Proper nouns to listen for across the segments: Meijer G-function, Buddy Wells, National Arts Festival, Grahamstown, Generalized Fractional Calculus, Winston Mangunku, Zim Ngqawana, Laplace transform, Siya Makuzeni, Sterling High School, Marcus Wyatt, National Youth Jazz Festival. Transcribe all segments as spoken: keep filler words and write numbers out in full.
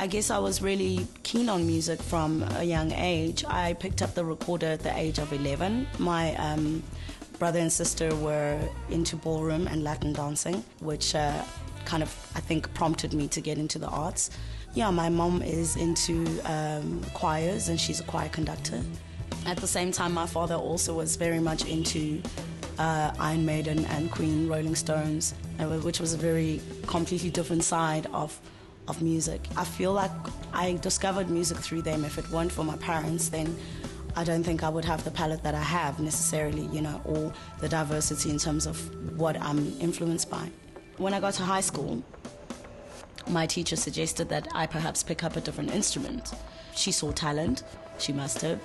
I guess I was really keen on music from a young age. I picked up the recorder at the age of eleven. My um, brother and sister were into ballroom and Latin dancing, which uh, kind of, I think, prompted me to get into the arts. Yeah, my mom is into um, choirs, and she's a choir conductor. At the same time, my father also was very much into Uh, Iron Maiden and Queen, Rolling Stones, which was a very completely different side of, of music. I feel like I discovered music through them. If it weren't for my parents, then I don't think I would have the palette that I have necessarily, you know, or the diversity in terms of what I'm influenced by. When I got to high school, my teacher suggested that I perhaps pick up a different instrument. She saw talent, she must have,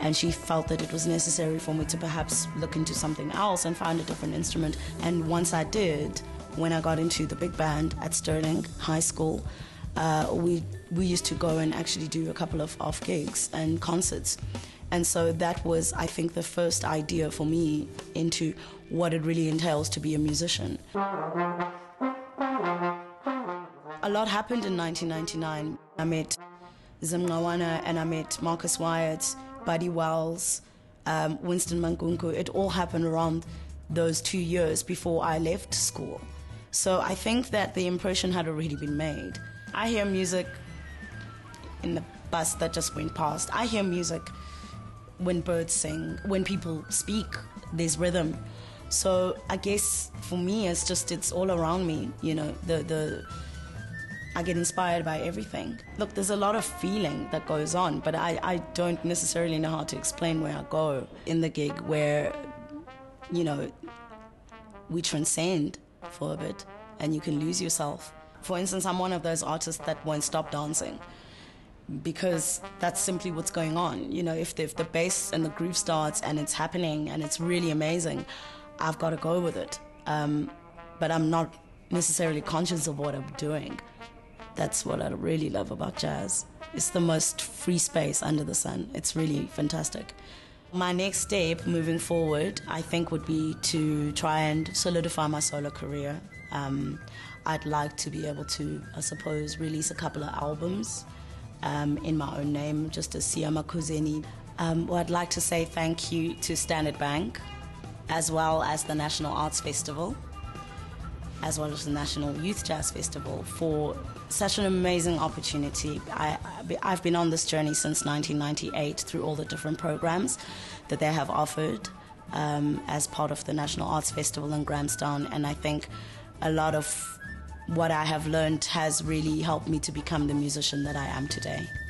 and she felt that it was necessary for me to perhaps look into something else and find a different instrument. And once I did, when I got into the big band at Sterling High School, uh, we, we used to go and actually do a couple of off gigs and concerts. And so that was, I think, the first idea for me into what it really entails to be a musician. A lot happened in nineteen ninety-nine. I met Zim Ngqawana and I met Marcus Wyatt, Buddy Wells, um, Winston Mangunku. It all happened around those two years before I left school. So I think that the impression had already been made. I hear music in the bus that just went past. I hear music when birds sing, when people speak, there's rhythm. So I guess for me, it's just, it's all around me, you know, the the... I get inspired by everything. Look, there's a lot of feeling that goes on, but I, I don't necessarily know how to explain where I go in the gig where, you know, we transcend for a bit and you can lose yourself. For instance, I'm one of those artists that won't stop dancing because that's simply what's going on. You know, if the, if the bass and the groove starts and it's happening and it's really amazing, I've got to go with it. Um, but I'm not necessarily conscious of what I'm doing. That's what I really love about jazz. It's the most free space under the sun. It's really fantastic. My next step moving forward, I think, would be to try and solidify my solo career. Um, I'd like to be able to, I suppose, release a couple of albums um, in my own name, just as Siya Makuzeni. Um, well, I'd like to say thank you to Standard Bank, as well as the National Arts Festival, as well as the National Youth Jazz Festival, for such an amazing opportunity. I, I've been on this journey since nineteen ninety-eight through all the different programs that they have offered um, as part of the National Arts Festival in Grahamstown, and I think a lot of what I have learned has really helped me to become the musician that I am today.